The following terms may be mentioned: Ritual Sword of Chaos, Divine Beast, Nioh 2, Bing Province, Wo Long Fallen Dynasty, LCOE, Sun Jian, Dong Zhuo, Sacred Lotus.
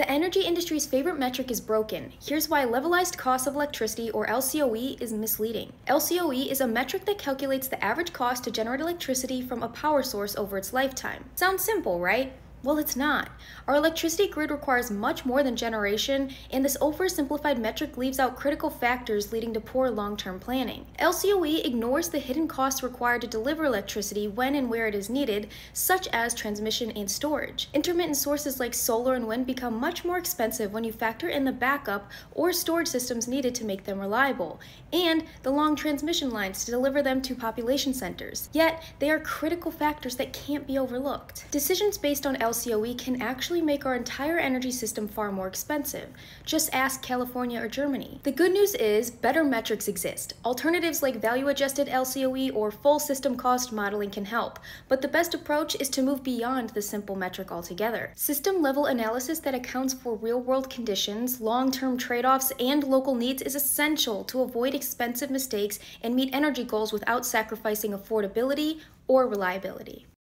The energy industry's favorite metric is broken. Here's why levelized cost of electricity, or LCOE, is misleading. LCOE is a metric that calculates the average cost to generate electricity from a power source over its lifetime. Sounds simple, right? Well, it's not. Our electricity grid requires much more than generation, and this oversimplified metric leaves out critical factors leading to poor long-term planning. LCOE ignores the hidden costs required to deliver electricity when and where it is needed, such as transmission and storage. Intermittent sources like solar and wind become much more expensive when you factor in the backup or storage systems needed to make them reliable, and the long transmission lines to deliver them to population centers. Yet, they are critical factors that can't be overlooked. Decisions based on LCOE can actually make our entire energy system far more expensive. Just ask California or Germany. The good news is better metrics exist. Alternatives like value-adjusted LCOE or full system cost modeling can help, but the best approach is to move beyond the simple metric altogether. System-level analysis that accounts for real-world conditions, long-term trade-offs, and local needs is essential to avoid expensive mistakes and meet energy goals without sacrificing affordability or reliability.